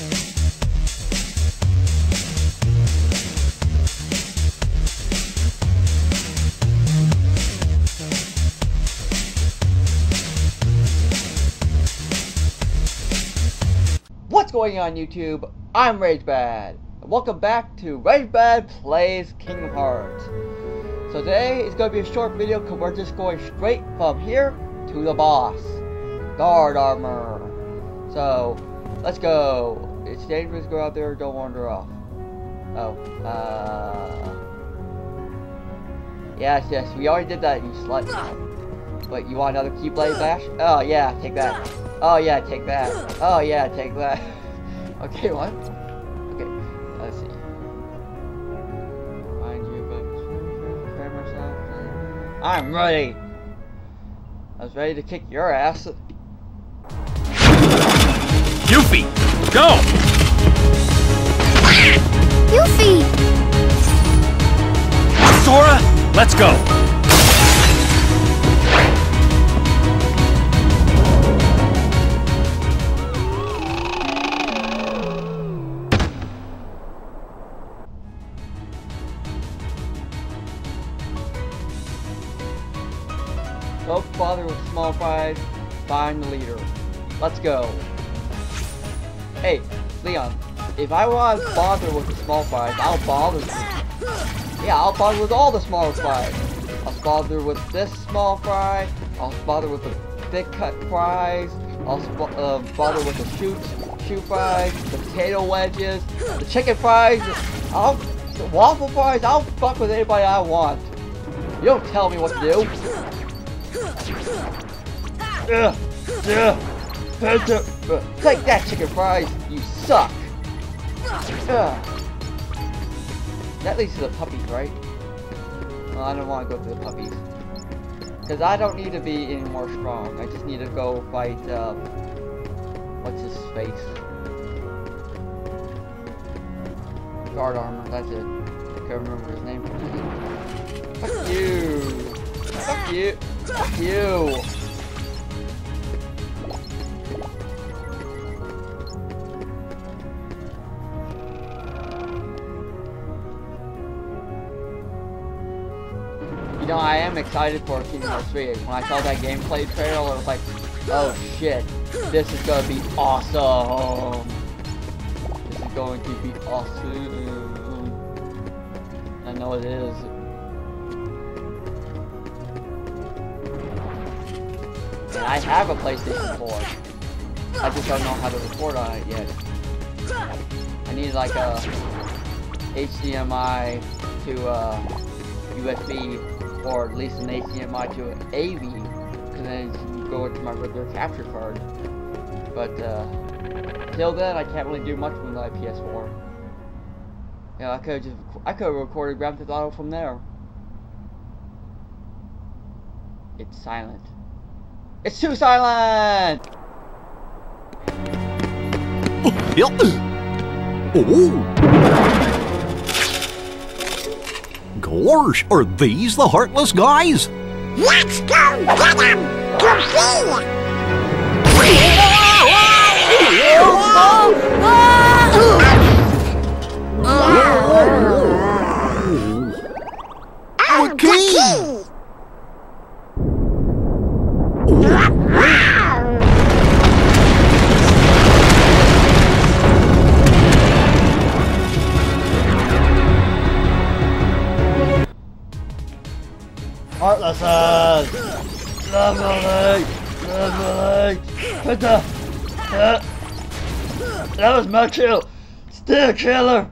Okay. What's going on YouTube? I'm RageBad. Welcome back to RageBad Plays Kingdom Hearts. So today is going to be a short video because we're just going straight from here to the boss. Guard Armor. So, let's go. It's dangerous to go out there, don't wander off. Oh, Yes, we already did that, you slut. Wait, you want another Keyblade bash? Oh yeah, take that. Oh yeah, take that. Oh yeah, take that. Okay, what? Okay, let's see. Mind you, but I'm ready. I was ready to kick your ass. Yuffie, go! Yuffie! Sora, let's go! Don't bother with small fries, find the leader. Let's go. Hey, Leon, if I want to bother with the small fries, I'll bother with it. Yeah, I'll bother with all the small fries. I'll bother with this small fry, I'll bother with the thick cut fries, I'll bother with the shoe fries, the potato wedges, the chicken fries, the waffle fries, I'll fuck with anybody I want. You don't tell me what to do. Take that, chicken fries! You suck! That leads to the puppies, right? Well, I don't want to go to the puppies. Because I don't need to be any more strong. I just need to go fight, what's his face? Guard Armor, that's it. I can't remember his name. Fuck you! Fuck you! Fuck you! You know, I am excited for Kingdom Hearts 3. When I saw that gameplay trailer, I was like, oh shit, this is gonna be awesome! This is going to be awesome. I know it is. And I have a PlayStation 4. I just don't know how to record on it yet. I need like a HDMI to USB, or at least an HDMI to an AV, because then it can go into my regular capture card. But till then, I can't really do much with my PS4. Yeah, I could have recorded Grand Theft Auto from there. It's silent. It's too silent! Oh. Gosh, are these the heartless guys? Let's go get them! The key! Heartlesses! Love my leg! What the? That was my kill! Still killer!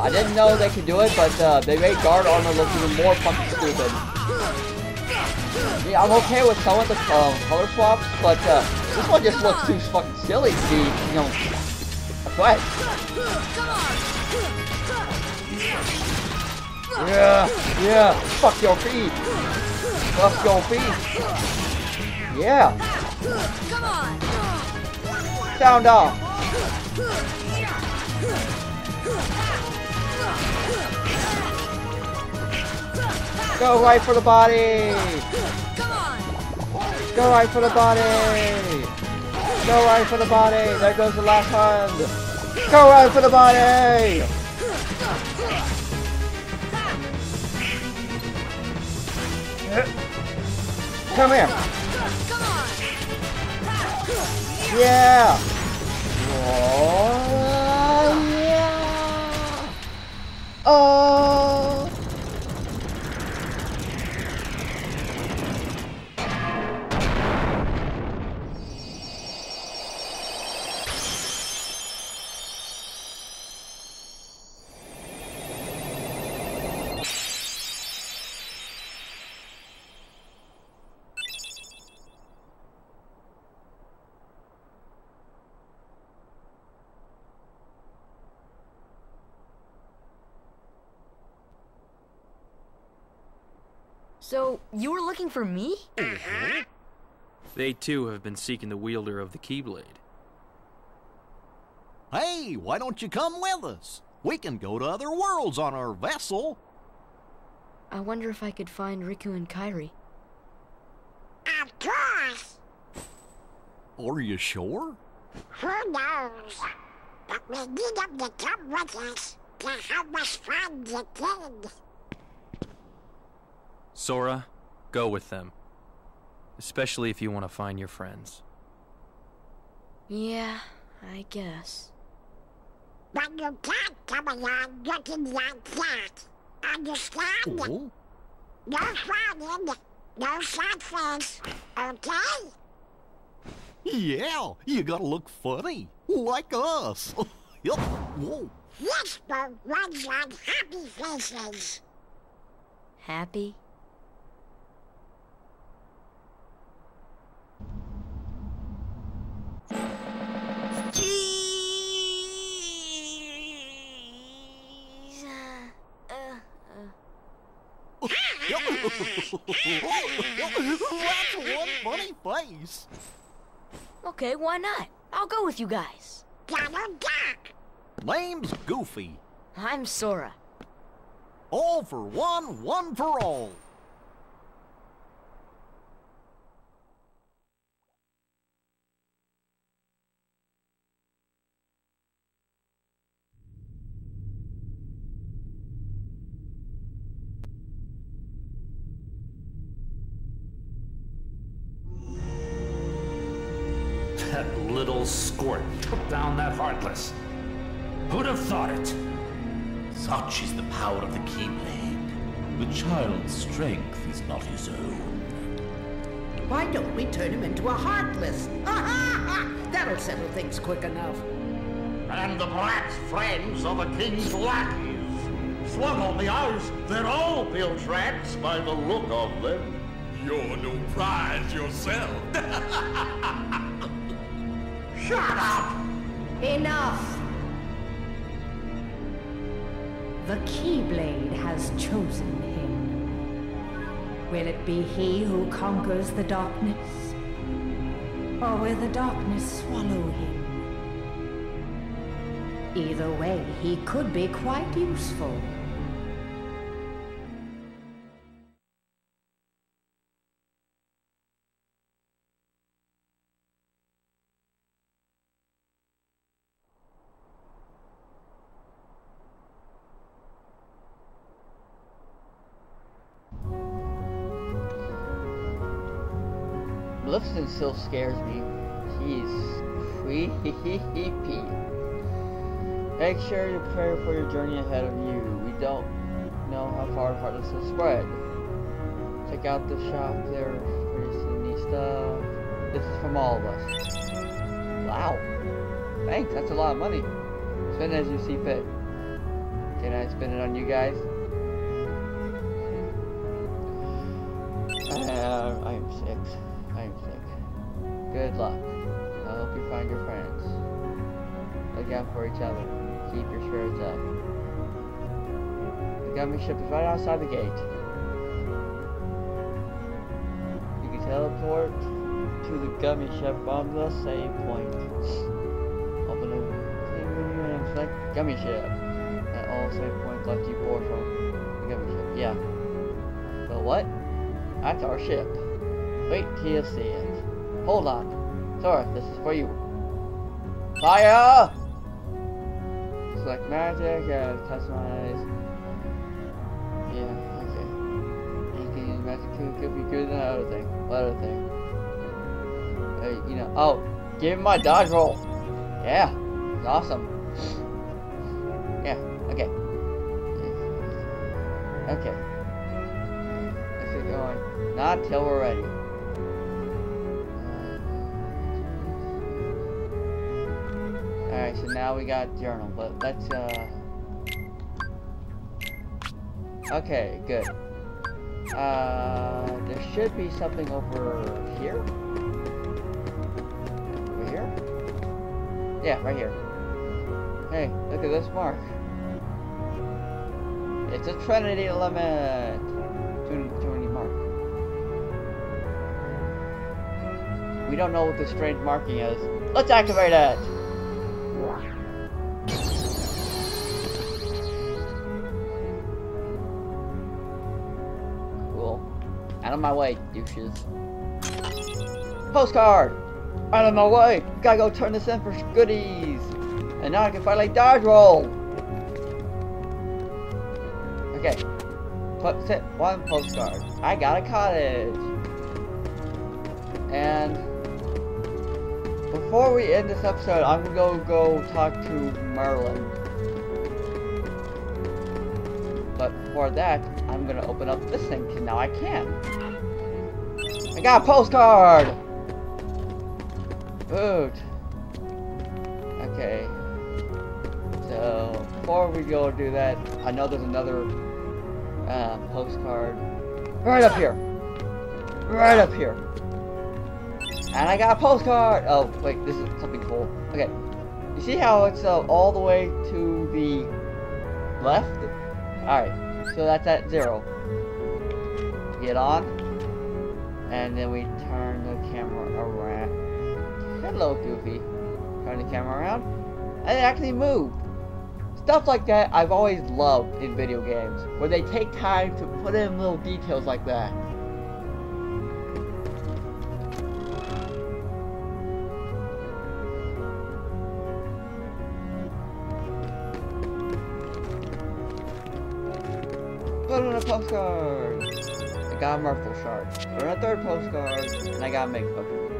I didn't know they could do it, but they made Guard Armor look even more fucking stupid. Yeah, I'm okay with some of the color swaps, but this one just looks too fucking silly to be, you know, a threat. Yeah, fuck your feet. Let's go, B. Yeah. Come on. Sound off. Go right for the body. Come on. Go right for the body. Go right for the body. There goes the last hand. Go right for the body. Come here. Yeah. Oh, yeah. Oh. So, you were looking for me? Mm-hmm. They too have been seeking the wielder of the Keyblade. Hey, why don't you come with us? We can go to other worlds on our vessel. I wonder if I could find Riku and Kairi. Of course! Are you sure? Who knows? But we need them to come with us to help us find the king. Sora, go with them. Especially if you want to find your friends. Yeah, I guess. But you can't come along looking like that. Understand? Ooh. No fighting, no sad friends, okay? Yeah, you gotta look funny. Like us. Yep. Whoa. Yes, but one's on happy faces. Happy? That's one funny face. Okay, why not? I'll go with you guys. Name's Goofy. I'm Sora. All for one, one for all. That little squirt took down that heartless. Who'd have thought it? Such is the power of the Keyblade. The child's strength is not his own. Why don't we turn him into a heartless? Ah-ha-ha! That'll settle things quick enough. And the brat's friends are the king's lackeys. Slug on the eyes, they're all built rats by the look of them. You're no prize yourself. Shut up! Enough! The Keyblade has chosen him. Will it be he who conquers the darkness? Or will the darkness swallow him? Either way, he could be quite useful. Lipson still scares me. He's creepy. Make sure to prepare for your journey ahead of you. We don't know how far heartless will spread. Check out the shop there for pretty Sydney stuff. This is from all of us. Wow. Thanks, that's a lot of money. Spend as you see fit. Can I spend it on you guys? I am sick. Good luck. I hope you find your friends. Look out for each other. Keep your spirits up. The Gummy Ship is right outside the gate. teleport to the Gummy Ship on the same point. Open a clean menu and select Gummy Ship. At all save points left you board from the Gummy Ship. Yeah. But what? That's our ship. Wait till you see it. Hold on. Sora, this is for you. Fire! Select magic and customize. Yeah, okay. You can use magic to Goofy good and other thing. What other thing? You know, oh, give him my dodge roll. Yeah, it's awesome. Yeah, okay. Okay. Let's get going. Not till we're ready. Alright, so now we got journal, but let's, okay, good. There should be something over here? Over here? Yeah, right here. Hey, look at this mark. It's a Trinity limit! Too many mark. We don't know what this strange marking is. Let's activate it! Out of my way, douches. Postcard! Out of my way! Gotta go turn this in for goodies! And now I can finally dodge roll! Okay. Tip one postcard. I got a cottage! And before we end this episode, I'm gonna go talk to Merlin. But before that, I'm gonna open up this thing, because now I can. I got a postcard! Ooh. Okay. So, before we go do that, I know there's another postcard. Right up here! Right up here! And I got a postcard! Oh, wait, this is something cool. Okay. You see how it's all the way to the left? Alright. So that's at 0. Get on. And then we turn the camera around. Hello, Goofy. Turn the camera around. And it actually moved. Stuff like that I've always loved in video games, where they take time to put in little details like that. A postcard! I got a Merkle shard. We're in a third postcard, and I got a make bucket.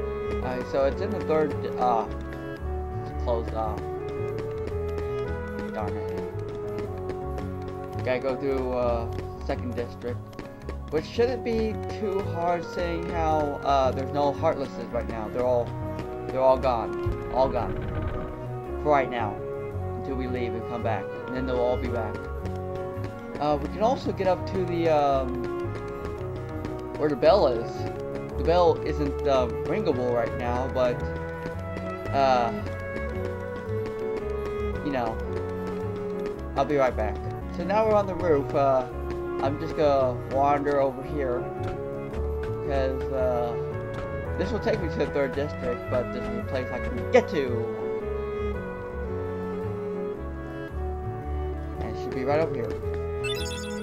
Alright, so it's in the third. It's closed off. Darn it. Gotta go through, second district. Which shouldn't be too hard, seeing how, there's no heartlesses right now. They're all gone. All gone. For right now. Until we leave and come back. And then they'll all be back. We can also get up to the, where the bell is. The bell isn't, ringable right now, but, you know, I'll be right back. So now we're on the roof. I'm just gonna wander over here, because, this will take me to the third district, but this is a place I can get to! And it should be right over here.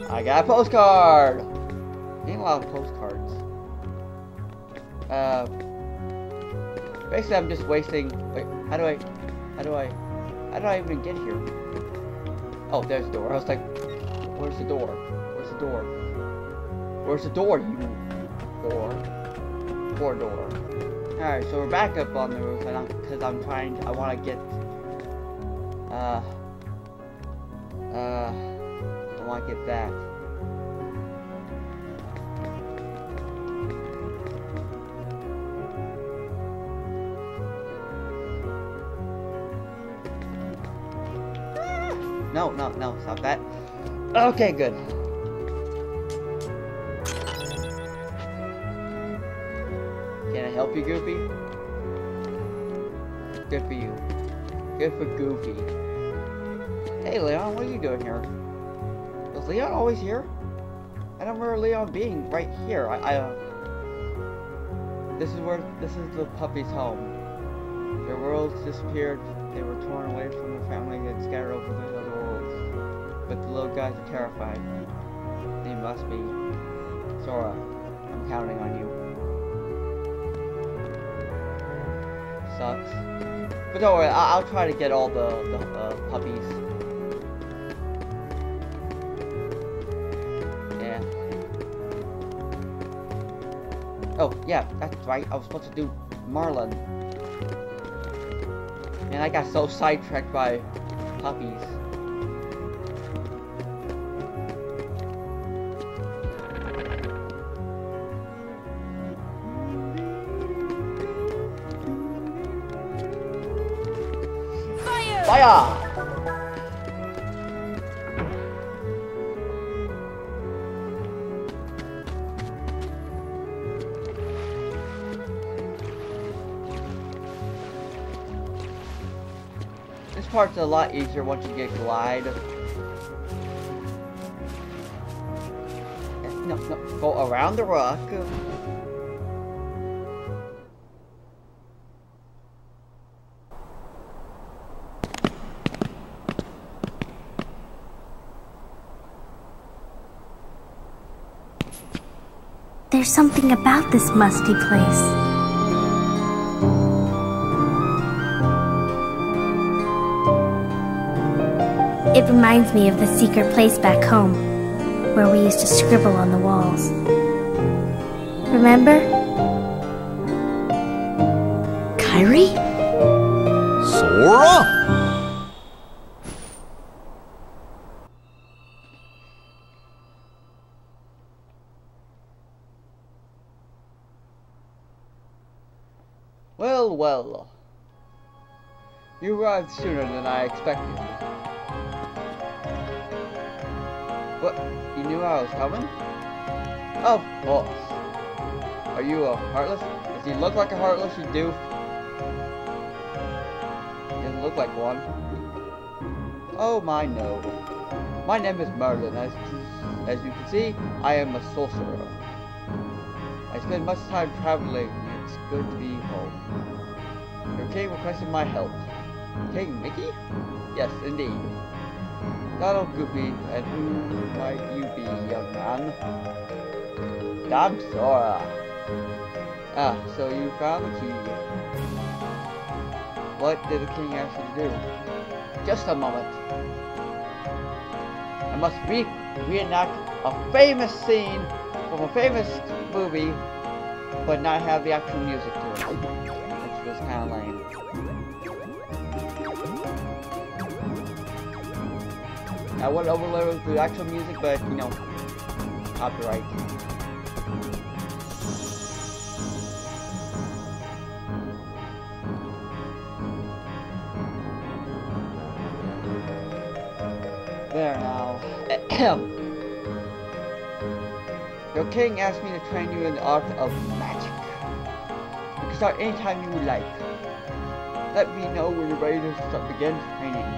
I got a postcard! Ain't a lot of postcards. Basically I'm just wasting... Wait, how do I even get here? Oh, there's the door. I was like, where's the door? Where's the door? Where's the door, you door? Poor door. Alright, so we're back up on the roof, and I wanna get... I want to get that. No, stop that. Okay, good. Can I help you, Goofy? Good for you. Good for Goofy. Hey, Leon, what are you doing here? Is Leon always here? I don't remember Leon being right here. I This is the puppy's home. Their worlds disappeared. They were torn away from their family and scattered over the other worlds. But the little guys are terrified. They must be. Sora, I'm counting on you. Sucks. But don't worry, I'll try to get all the puppies. Yeah. Oh, yeah, that's right. I was supposed to do Merlin. And I got so sidetracked by puppies. Fire! This part's a lot easier once you get glide. No, no, go around the rock. There's something about this musty place. It reminds me of the secret place back home, where we used to scribble on the walls. Remember? Kairi? Sora? Well, well. You arrived sooner than I expected. What? You knew I was coming? Of course. Are you a heartless? Does he look like a heartless, you do? Doesn't look like one. Oh my no. My name is Merlin. As you can see, I am a sorcerer. I spend much time traveling. It's good to be home. Your king requested my help. King Mickey? Yes, indeed. Donald Goofy, and who might you be, young man? I'm Sora. Ah, so you found the key. What did the king ask you to do? Just a moment. I must reenact a famous scene from a famous movie, but not have the actual music to it, which was kind of lame. I would overload the actual music, but you know, copyright. There now. Ahem. Your king asked me to train you in the art of magic. You can start anytime you would like. Let me know when you're ready to start begin training.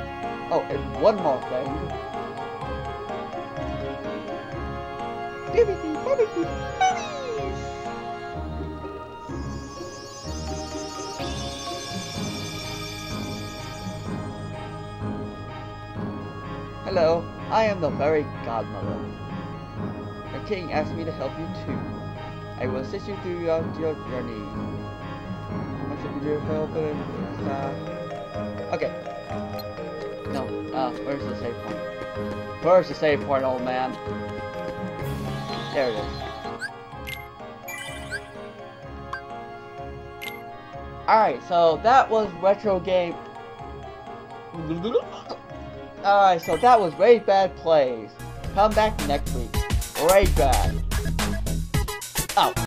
Oh, and one more thing. Hello, I am the fairy godmother. King asked me to help you too. I will assist you throughout your journey. How much of your help and okay. No, where's the save point? Where's the save point, old man? There it is. Alright, so that was retro game. Alright, so that was RageBad Plays. Come back next week. RageBad. Out.